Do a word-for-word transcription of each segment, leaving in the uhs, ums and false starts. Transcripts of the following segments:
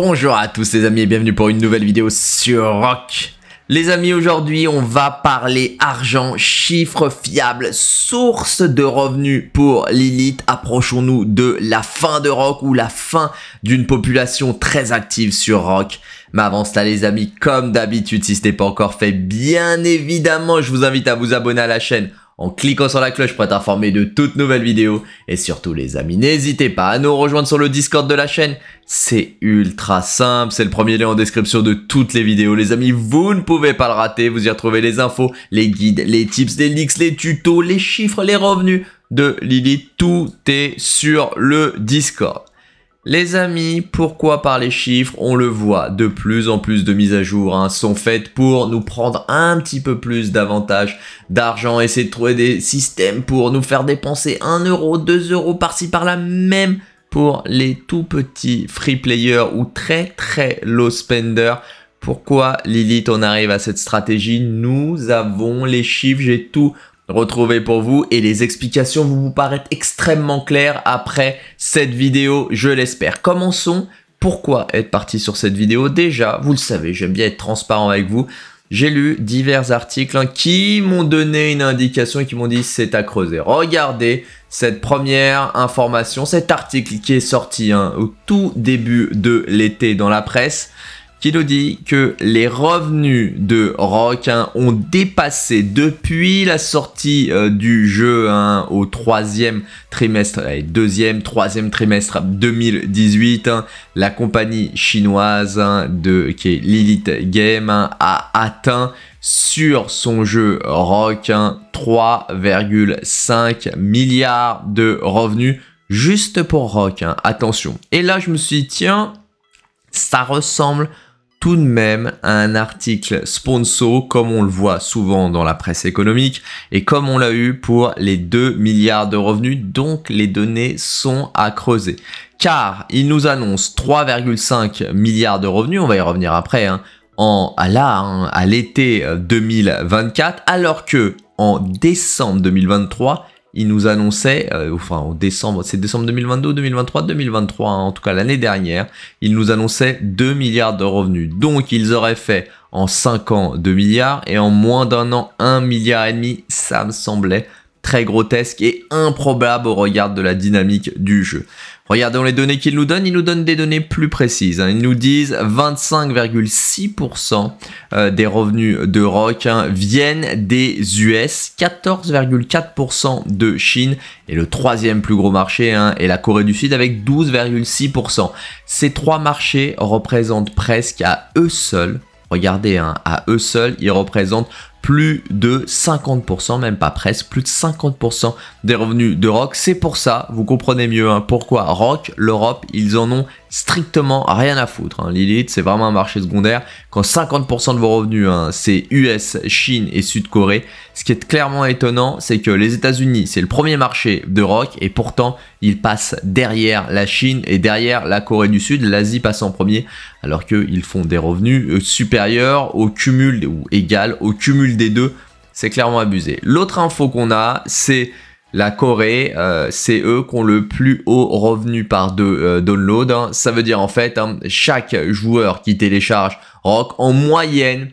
Bonjour à tous les amis et bienvenue pour une nouvelle vidéo sur R O K. Les amis, aujourd'hui on va parler argent, chiffres fiables, source de revenus pour Lilith. Approchons-nous de la fin de R O K ou la fin d'une population très active sur R O K. Mais avant cela les amis, comme d'habitude, si ce n'est pas encore fait, bien évidemment je vous invite à vous abonner à la chaîne en cliquant sur la cloche pour être informé de toutes nouvelles vidéos. Et surtout les amis, n'hésitez pas à nous rejoindre sur le Discord de la chaîne. C'est ultra simple, c'est le premier lien en description de toutes les vidéos. Les amis, vous ne pouvez pas le rater, vous y retrouvez les infos, les guides, les tips, les leaks, les tutos, les chiffres, les revenus de Lilith. Tout est sur le Discord. Les amis, pourquoi par les chiffres? On le voit, de plus en plus de mises à jour hein, sont faites pour nous prendre un petit peu plus d'avantages d'argent, essayer de trouver des systèmes pour nous faire dépenser un euro, deux euros par-ci par-là, même pour les tout petits free players ou très très low spenders. Pourquoi Lilith on arrive à cette stratégie? Nous avons les chiffres, j'ai tout retrouver pour vous et les explications vont vous paraître extrêmement claires après cette vidéo, je l'espère. Commençons. Pourquoi être parti sur cette vidéo? Déjà, vous le savez, j'aime bien être transparent avec vous. J'ai lu divers articles qui m'ont donné une indication et qui m'ont dit c'est à creuser. Regardez cette première information, cet article qui est sorti hein, au tout début de l'été dans la presse, qui nous dit que les revenus de R O K hein, ont dépassé depuis la sortie euh, du jeu hein, au troisième trimestre, allez, deuxième, troisième trimestre deux mille dix-huit. Hein, la compagnie chinoise hein, de, qui est Lilith Game hein, a atteint sur son jeu R O K hein, trois virgule cinq milliards de revenus juste pour R O K. Hein, attention. Et là, je me suis dit, tiens, ça ressemble tout de même à un article sponsor comme on le voit souvent dans la presse économique et comme on l'a eu pour les deux milliards de revenus, donc les données sont à creuser. Car il nous annonce trois virgule cinq milliards de revenus, on va y revenir après, hein, en, à là, hein, à l'été deux mille vingt-quatre, alors que en décembre deux mille vingt-trois, il nous annonçait, euh, enfin en décembre, c'est décembre deux mille vingt-deux, deux mille vingt-trois, deux mille vingt-trois, hein, en tout cas l'année dernière, il nous annonçait deux milliards de revenus. Donc ils auraient fait en cinq ans deux milliards et en moins d'un an un milliard et demi. Ça me semblait très grotesque et improbable au regard de la dynamique du jeu. Regardons les données qu'ils nous donnent, ils nous donnent des données plus précises. Hein. Ils nous disent vingt-cinq virgule six pour cent euh, des revenus de R O K hein, viennent des U S, quatorze virgule quatre pour cent de Chine et le troisième plus gros marché hein, est la Corée du Sud avec douze virgule six pour cent. Ces trois marchés représentent presque à eux seuls, regardez, hein, à eux seuls, ils représentent plus de cinquante pour cent, même pas presque, plus de cinquante pour cent des revenus de R O K. C'est pour ça, vous comprenez mieux hein, pourquoi R O K, l'Europe, ils en ont strictement rien à foutre. Hein. Lilith, c'est vraiment un marché secondaire. Quand cinquante pour cent de vos revenus, hein, c'est U S, Chine et Sud-Corée. Ce qui est clairement étonnant, c'est que les États-Unis, c'est le premier marché de R O K et pourtant, ils passent derrière la Chine et derrière la Corée du Sud. L'Asie passe en premier alors qu'ils font des revenus supérieurs au cumul ou égal au cumul des deux, c'est clairement abusé. L'autre info qu'on a, c'est la Corée, euh, c'est eux qui ont le plus haut revenu par de, euh, download. Hein. Ça veut dire en fait, hein, chaque joueur qui télécharge R O K en moyenne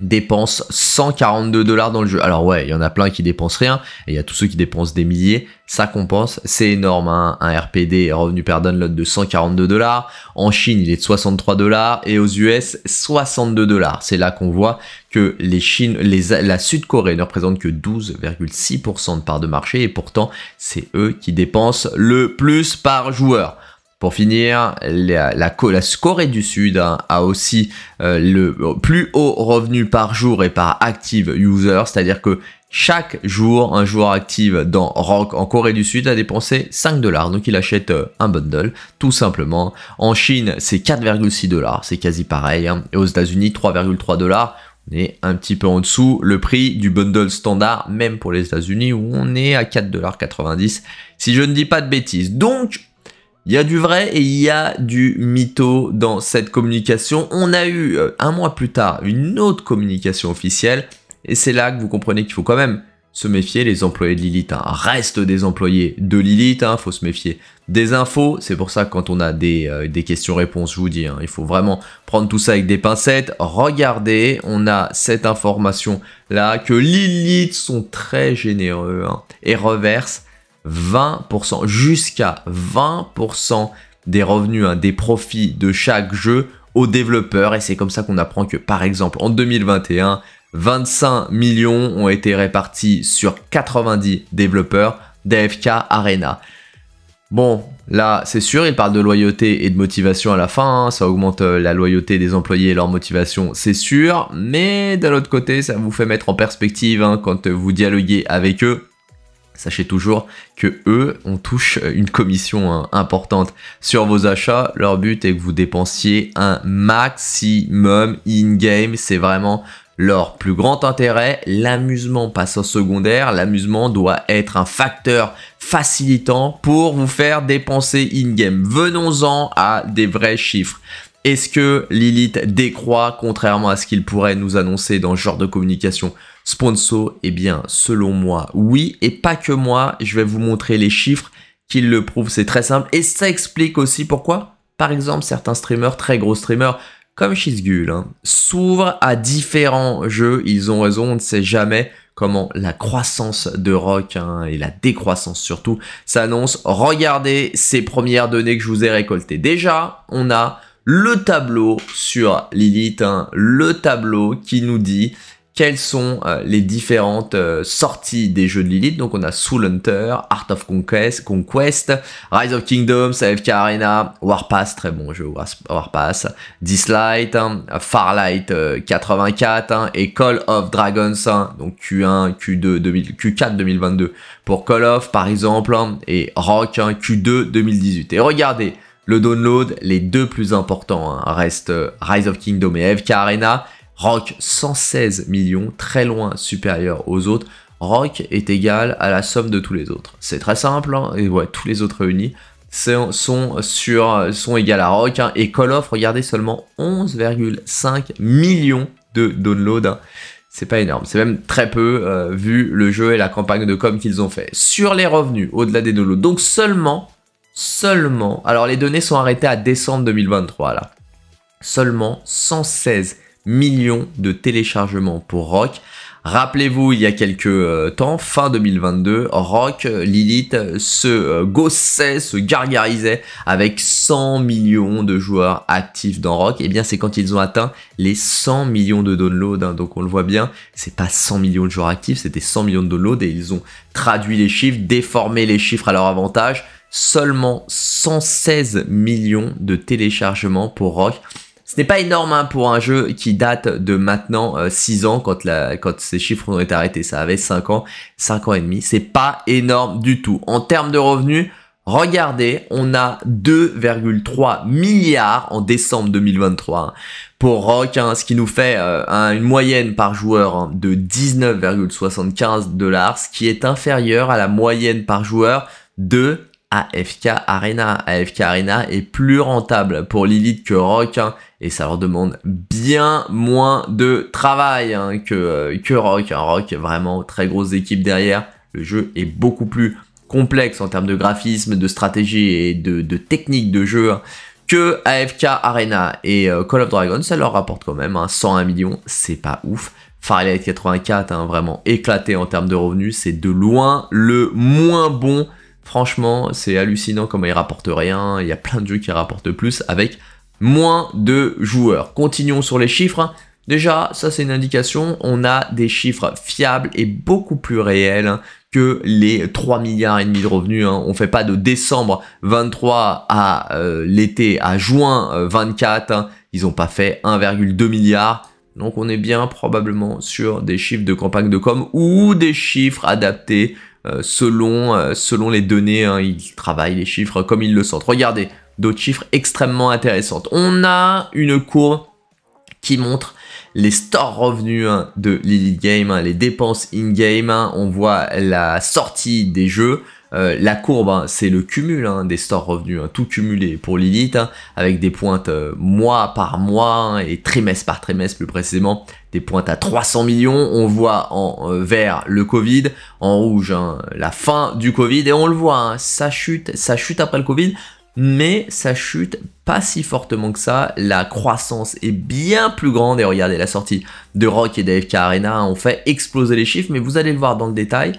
dépense cent quarante-deux dollars dans le jeu. Alors ouais, il y en a plein qui dépensent rien, et il y a tous ceux qui dépensent des milliers, ça compense, c'est énorme, hein. Un R P D, revenu per download de cent quarante-deux dollars, en Chine il est de soixante-trois dollars, et aux U S soixante-deux dollars. C'est là qu'on voit que les Chine, les, la Sud-Corée ne représente que douze virgule six pour cent de part de marché, et pourtant c'est eux qui dépensent le plus par joueur. Pour finir, la, la, la Corée du Sud hein, a aussi euh, le plus haut revenu par jour et par active user, c'est-à-dire que chaque jour, un joueur actif dans R O K en Corée du Sud a dépensé cinq dollars, donc il achète euh, un bundle, tout simplement. En Chine, c'est quatre virgule six dollars, c'est quasi pareil, hein, et aux États-Unis, trois virgule trois dollars. On est un petit peu en dessous le prix du bundle standard, même pour les États-Unis, où on est à quatre virgule quatre-vingt-dix dollars, si je ne dis pas de bêtises. Donc, il y a du vrai et il y a du mytho dans cette communication. On a eu euh, un mois plus tard une autre communication officielle et c'est là que vous comprenez qu'il faut quand même se méfier, les employés de Lilith hein, restent des employés de Lilith, hein, faut se méfier des infos, c'est pour ça que quand on a des, euh, des questions-réponses, je vous dis, hein, il faut vraiment prendre tout ça avec des pincettes. Regardez, on a cette information là, que Lilith sont très généreux hein, et reversent vingt pour cent, jusqu'à vingt pour cent des revenus, hein, des profits de chaque jeu aux développeurs, et c'est comme ça qu'on apprend que par exemple en deux mille vingt et un, vingt-cinq millions ont été répartis sur quatre-vingt-dix développeurs d'A F K Arena. Bon, là c'est sûr, il parle de loyauté et de motivation à la fin, hein, ça augmente la loyauté des employés et leur motivation, c'est sûr, mais d'un autre côté ça vous fait mettre en perspective hein, quand vous dialoguez avec eux. Sachez toujours que eux, on touche une commission hein, importante sur vos achats. Leur but est que vous dépensiez un maximum in-game. C'est vraiment leur plus grand intérêt. L'amusement passe en secondaire. L'amusement doit être un facteur facilitant pour vous faire dépenser in-game. Venons-en à des vrais chiffres. Est-ce que Lilith décroît contrairement à ce qu'il pourrait nous annoncer dans ce genre de communication sponsor? Eh bien, selon moi, oui. Et pas que moi, je vais vous montrer les chiffres qui le prouvent. C'est très simple. Et ça explique aussi pourquoi, par exemple, certains streamers, très gros streamers, comme Shizgul, hein, s'ouvrent à différents jeux. Ils ont raison, on ne sait jamais comment la croissance de R O K hein, et la décroissance surtout s'annonce. Regardez ces premières données que je vous ai récoltées. Déjà, on a le tableau sur Lilith, hein, le tableau qui nous dit quelles sont euh, les différentes euh, sorties des jeux de Lilith. Donc on a Soul Hunter, Art of Conquest, Conquest, Rise of Kingdoms, A F K Arena, Warpath, très bon jeu Warpath, Dislight, hein, Farlight euh, quatre-vingt-quatre hein, et Call of Dragons, hein, donc Q un, Q deux, Q quatre deux mille vingt-deux pour Call of par exemple, hein, et R O K hein, Q deux deux mille dix-huit. Et regardez, le download, les deux plus importants hein, restent euh, Rise of Kingdom et A F K Arena. R O K, cent seize millions, très loin supérieur aux autres. R O K est égal à la somme de tous les autres. C'est très simple, hein, et ouais, tous les autres réunis sont, sont, sur, sont égales à R O K. Hein, et Call of, regardez, seulement onze virgule cinq millions de downloads. Hein. C'est pas énorme, c'est même très peu euh, vu le jeu et la campagne de com qu'ils ont fait. Sur les revenus, au-delà des downloads, donc seulement... Seulement, alors les données sont arrêtées à décembre deux mille vingt-trois là, seulement cent seize millions de téléchargements pour R O K. Rappelez-vous, il y a quelques temps, fin deux mille vingt-deux, R O K, Lilith se gaussait, se gargarisait avec cent millions de joueurs actifs dans R O K. Et bien c'est quand ils ont atteint les cent millions de downloads, hein. Donc on le voit bien, c'est pas cent millions de joueurs actifs, c'était cent millions de downloads et ils ont traduit les chiffres, déformé les chiffres à leur avantage. Seulement cent seize millions de téléchargements pour R O K. Ce n'est pas énorme hein, pour un jeu qui date de maintenant euh, six ans, quand, la, quand ces chiffres ont été arrêtés. Ça avait cinq ans, cinq ans et demi. C'est pas énorme du tout. En termes de revenus, regardez, on a deux virgule trois milliards en décembre deux mille vingt-trois hein, pour R O K, hein, ce qui nous fait euh, un, une moyenne par joueur hein, de dix-neuf virgule soixante-quinze dollars, ce qui est inférieur à la moyenne par joueur de A F K Arena. A F K Arena est plus rentable pour Lilith que R O K hein, et ça leur demande bien moins de travail hein, que, euh, que R O K. Hein. R O K, vraiment très grosse équipe derrière. Le jeu est beaucoup plus complexe en termes de graphisme, de stratégie et de, de technique de jeu hein, que A F K Arena. Et euh, Call of Dragons, ça leur rapporte quand même hein, cent un millions, c'est pas ouf. Farlight quatre-vingt-quatre, hein, vraiment éclaté en termes de revenus, c'est de loin le moins bon. Franchement, c'est hallucinant comment ils rapportent rien. Il y a plein de jeux qui rapportent plus avec moins de joueurs. Continuons sur les chiffres. Déjà, ça c'est une indication. On a des chiffres fiables et beaucoup plus réels que les trois milliards et demi de revenus. On ne fait pas de décembre vingt-trois à euh, l'été, à juin euh, vingt-quatre. Ils n'ont pas fait un virgule deux milliard. Donc on est bien probablement sur des chiffres de campagne de com ou des chiffres adaptés Selon, selon les données, hein, ils travaillent les chiffres comme ils le sentent. Regardez, d'autres chiffres extrêmement intéressants. On a une courbe qui montre les store revenus hein, de Lilith Game, hein, les dépenses in-game. Hein. On voit la sortie des jeux, Euh, la courbe, hein, c'est le cumul hein, des stores revenus, hein, tout cumulé pour Lilith, hein, avec des pointes euh, mois par mois hein, et trimestre par trimestre plus précisément, des pointes à trois cents millions. On voit en euh, vert le Covid, en rouge hein, la fin du Covid, et on le voit, hein, ça chute, ça chute après le Covid, mais ça chute pas si fortement que ça. La croissance est bien plus grande, et regardez la sortie de R O K et d'A F K Arena ont fait exploser les chiffres, mais vous allez le voir dans le détail.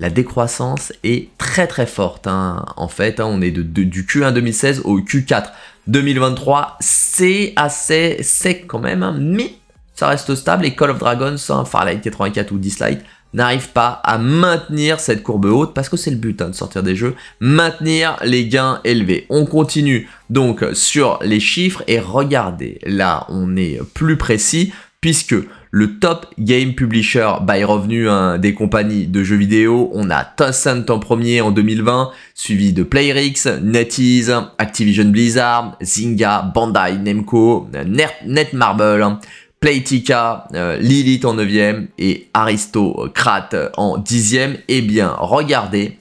La décroissance est très très forte, hein. En fait, hein, on est de, de, du Q un deux mille seize au Q quatre deux mille vingt-trois, c'est assez sec quand même, hein, mais ça reste stable, et Call of Dragons, hein, Farlight quatre-vingt-quatre ou Dislight n'arrive pas à maintenir cette courbe haute, parce que c'est le but hein, de sortir des jeux, maintenir les gains élevés. On continue donc sur les chiffres, et regardez, là on est plus précis, puisque le top game publisher by revenu hein, des compagnies de jeux vidéo, on a Tencent en premier en deux mille vingt, suivi de Playrix, NetEase, Activision Blizzard, Zynga, Bandai Namco, Net Netmarble, Playtica, euh, Lilith en neuvième et Aristocrate en dixième. Eh bien, regardez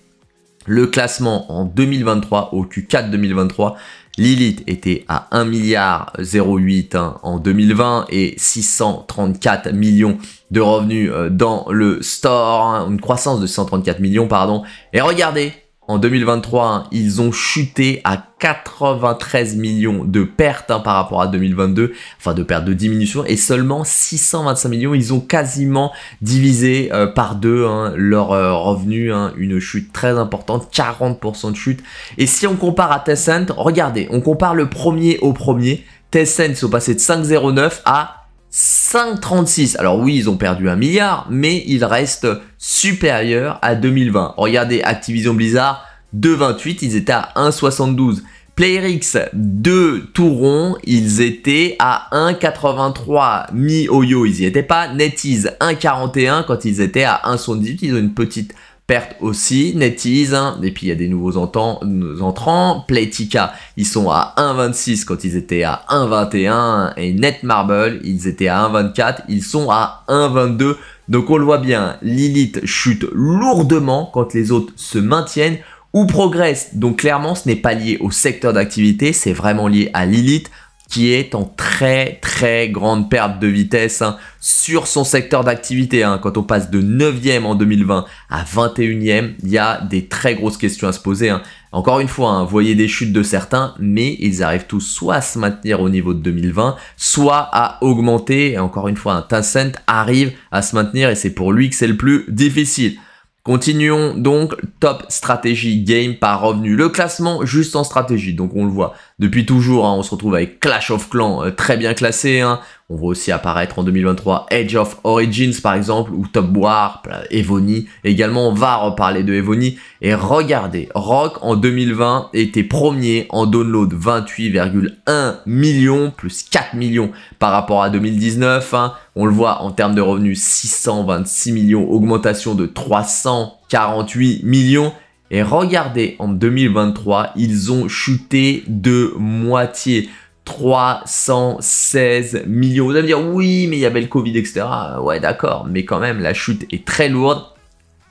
le classement en deux mille vingt-trois, au Q quatre deux mille vingt-trois. Lilith était à un milliard zéro huit hein, en deux mille vingt et six cent trente-quatre millions de revenus euh, dans le store, hein, une croissance de six cent trente-quatre millions pardon. Et regardez, en deux mille vingt-trois, hein, ils ont chuté à quatre-vingt-treize millions de pertes hein, par rapport à deux mille vingt-deux, enfin de pertes de diminution, et seulement six cent vingt-cinq millions. Ils ont quasiment divisé euh, par deux hein, leurs euh, revenus, hein, une chute très importante, quarante pour cent de chute. Et si on compare à Tencent, regardez, on compare le premier au premier. Tencent sont passés de cinq virgule zéro neuf à cinq virgule trente-six. Alors oui, ils ont perdu un milliard, mais ils restent supérieurs à deux mille vingt. Regardez Activision Blizzard, deux virgule vingt-huit, ils étaient à un virgule soixante-douze. Playrix, deux tout rond, ils étaient à un virgule quatre-vingt-trois. miHoYo, ils n'y étaient pas. NetEase, un virgule quarante et un quand ils étaient à un virgule soixante-dix. Ils ont une petite perte aussi. NetEase, hein, et puis il y a des nouveaux entrants. Playtica, ils sont à un virgule vingt-six quand ils étaient à un virgule vingt et un. Et Netmarble, ils étaient à un virgule vingt-quatre, ils sont à un virgule vingt-deux. Donc on le voit bien, Lilith chute lourdement quand les autres se maintiennent ou progressent. Donc clairement, ce n'est pas lié au secteur d'activité, c'est vraiment lié à Lilith, qui est en très très grande perte de vitesse hein, sur son secteur d'activité. Hein. Quand on passe de neuvième en deux mille vingt à vingt et unième, il y a des très grosses questions à se poser. Hein. Encore une fois, hein, voyez des chutes de certains, mais ils arrivent tous soit à se maintenir au niveau de deux mille vingt, soit à augmenter. Et encore une fois, hein, Tencent arrive à se maintenir, et c'est pour lui que c'est le plus difficile. Continuons donc, top stratégie game par revenu. Le classement juste en stratégie, donc on le voit depuis toujours, hein, on se retrouve avec Clash of Clans euh, très bien classé. Hein. On voit aussi apparaître en deux mille vingt-trois Age of Origins par exemple, ou Top War, Evony. Également, on va reparler de Evony. Et regardez, R O K en deux mille vingt était premier en download, vingt-huit virgule un millions, plus quatre millions par rapport à deux mille dix-neuf. Hein. On le voit en termes de revenus, six cent vingt-six millions, augmentation de trois cent quarante-huit millions. Et regardez, en deux mille vingt-trois, ils ont chuté de moitié, trois cent seize millions. Vous allez me dire, oui, mais il y avait le Covid, et cetera. Ouais, d'accord, mais quand même, la chute est très lourde.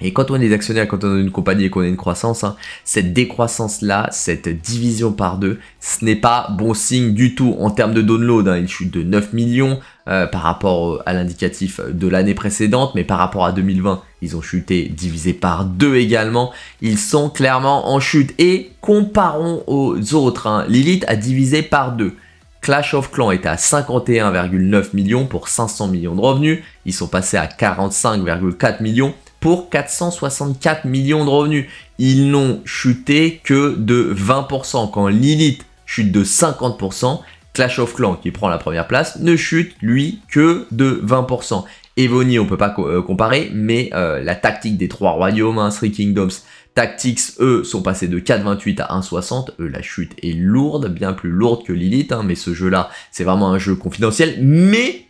Et quand on est actionnaire, quand on est une compagnie et qu'on a une croissance, hein, cette décroissance-là, cette division par deux, ce n'est pas bon signe du tout en termes de download. Hein, une chute de neuf millions euh, par rapport à l'indicatif de l'année précédente, mais par rapport à deux mille vingt, ils ont chuté divisé par deux également. Ils sont clairement en chute. Et comparons aux autres, hein, Lilith a divisé par deux. Clash of Clans était à cinquante et un virgule neuf millions pour cinq cents millions de revenus. Ils sont passés à quarante-cinq virgule quatre millions. Pour quatre cent soixante-quatre millions de revenus. Ils n'ont chuté que de vingt pour cent. Quand Lilith chute de cinquante pour cent, Clash of Clans, qui prend la première place, ne chute, lui, que de vingt pour cent. Evony, on ne peut pas comparer, mais euh, la tactique des trois royaumes, hein, Three Kingdoms Tactics, eux, sont passés de quatre virgule vingt-huit à un virgule soixante. Eux, la chute est lourde, bien plus lourde que Lilith, hein, mais ce jeu-là, c'est vraiment un jeu confidentiel. Mais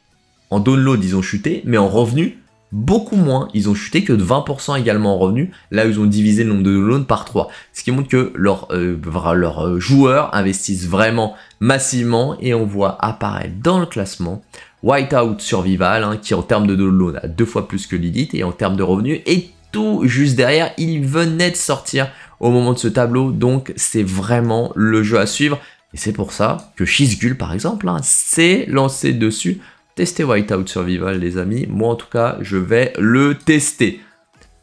en download, ils ont chuté, mais en revenus, beaucoup moins. Ils ont chuté que de vingt pour cent également en revenus. Là, ils ont divisé le nombre de downloads par trois. Ce qui montre que leurs euh, leur joueurs investissent vraiment massivement. Et on voit apparaître dans le classement Whiteout Survival, hein, qui en termes de downloads a deux fois plus que Lilith. Et en termes de revenus est tout juste derrière. Il venait de sortir au moment de ce tableau, donc c'est vraiment le jeu à suivre. Et c'est pour ça que Shizgul, par exemple, hein, s'est lancé dessus. Testez Whiteout Survival, les amis. Moi, en tout cas, je vais le tester.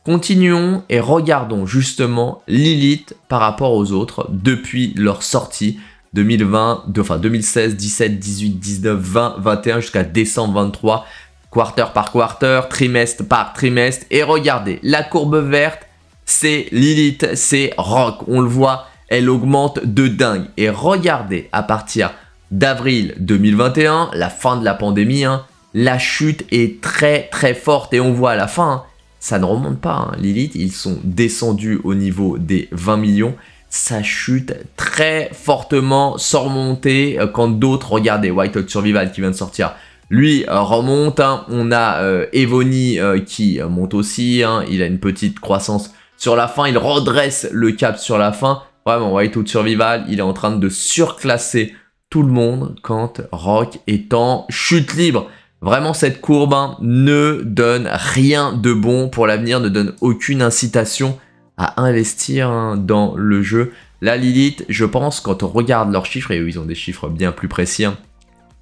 Continuons et regardons justement Lilith par rapport aux autres depuis leur sortie deux mille vingt, de, enfin deux mille seize, dix-sept, dix-huit, dix-neuf, vingt, vingt et un jusqu'à décembre vingt-trois, quarter par quarter, trimestre par trimestre. Et regardez, la courbe verte, c'est Lilith, c'est R O K. On le voit, elle augmente de dingue. Et regardez, à partir d'avril deux mille vingt et un, la fin de la pandémie, hein, la chute est très très forte et on voit à la fin, hein, ça ne remonte pas. Hein. Lilith, ils sont descendus au niveau des vingt millions. Ça chute très fortement sans remonter. Quand d'autres, regardez, Whiteout Survival qui vient de sortir, lui remonte. Hein. On a euh, Evony euh, qui monte aussi. Hein. Il a une petite croissance sur la fin. Il redresse le cap sur la fin. Vraiment, Whiteout Survival, il est en train de surclasser tout le monde quand R O K est en chute libre. Vraiment, cette courbe hein, ne donne rien de bon pour l'avenir, ne donne aucune incitation à investir hein, dans le jeu. Là, Lilith, je pense, quand on regarde leurs chiffres, et eux, ils ont des chiffres bien plus précis, hein,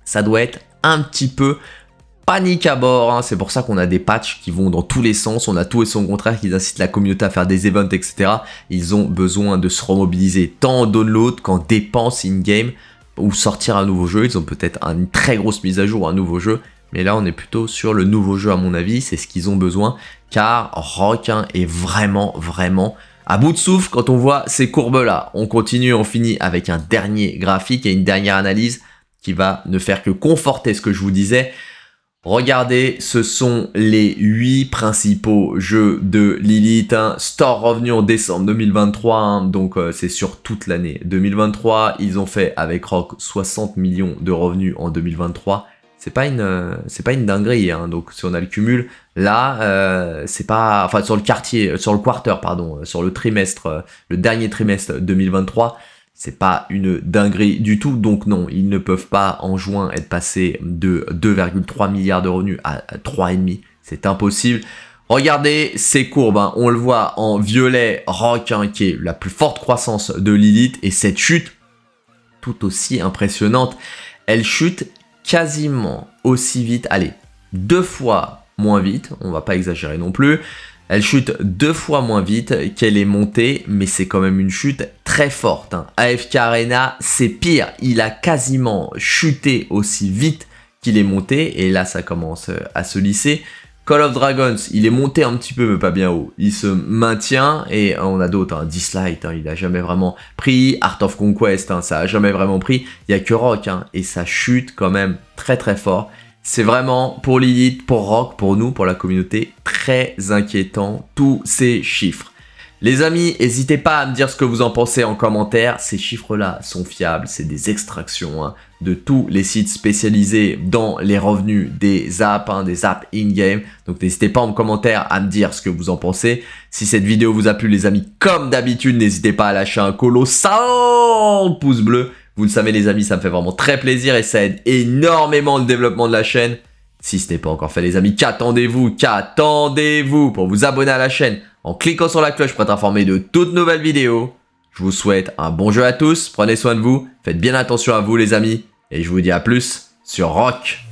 ça doit être un petit peu panique à bord. Hein. C'est pour ça qu'on a des patchs qui vont dans tous les sens. On a tout et son contraire qui incitent la communauté à faire des events, et cetera. Ils ont besoin de se remobiliser tant en download qu'en dépenses in-game ou sortir un nouveau jeu. Ils ont peut-être une très grosse mise à jour, un nouveau jeu. Mais là, on est plutôt sur le nouveau jeu, à mon avis. C'est ce qu'ils ont besoin, car R O K hein, est vraiment, vraiment à bout de souffle quand on voit ces courbes-là. On continue, on finit avec un dernier graphique et une dernière analyse qui va ne faire que conforter ce que je vous disais. Regardez, ce sont les huit principaux jeux de Lilith. Hein. Store revenu en décembre deux mille vingt-trois, hein, donc euh, c'est sur toute l'année deux mille vingt-trois. Ils ont fait avec R O K soixante millions de revenus en deux mille vingt-trois. C'est pas une, c'est pas une dinguerie, hein. Donc si on a le cumul, là, euh, c'est pas, enfin sur le quartier, sur le quarter, pardon, sur le trimestre, le dernier trimestre deux mille vingt-trois, c'est pas une dinguerie du tout. Donc non, ils ne peuvent pas en juin être passés de deux virgule trois milliards de revenus à trois virgule cinq, c'est impossible. Regardez ces courbes, hein. On le voit en violet, R O K, hein, qui est la plus forte croissance de Lilith, et cette chute, tout aussi impressionnante, elle chute quasiment aussi vite, allez, deux fois moins vite, on va pas exagérer non plus, elle chute deux fois moins vite qu'elle est montée, mais c'est quand même une chute très forte. Hein. A F K Arena, c'est pire, il a quasiment chuté aussi vite qu'il est monté, et là ça commence à se lisser. Call of Dragons, il est monté un petit peu, mais pas bien haut. Il se maintient, et on a d'autres. Hein. Dislight, hein, il n'a jamais vraiment pris. Art of Conquest, hein, ça n'a jamais vraiment pris. Il n'y a que R O K, hein, et ça chute quand même très très fort. C'est vraiment, pour Lilith, pour R O K, pour nous, pour la communauté, très inquiétant, tous ces chiffres. Les amis, n'hésitez pas à me dire ce que vous en pensez en commentaire. Ces chiffres-là sont fiables, c'est des extractions hein, de tous les sites spécialisés dans les revenus des apps, hein, des apps in-game. Donc n'hésitez pas en commentaire à me dire ce que vous en pensez. Si cette vidéo vous a plu les amis, comme d'habitude, n'hésitez pas à lâcher un colossal pouce bleu. Vous le savez les amis, ça me fait vraiment très plaisir et ça aide énormément le développement de la chaîne. Si ce n'est pas encore fait les amis, qu'attendez-vous, qu'attendez-vous pour vous abonner à la chaîne en cliquant sur la cloche pour être informé de toutes nouvelles vidéos. Je vous souhaite un bon jeu à tous, prenez soin de vous, faites bien attention à vous les amis, et je vous dis à plus sur R O K.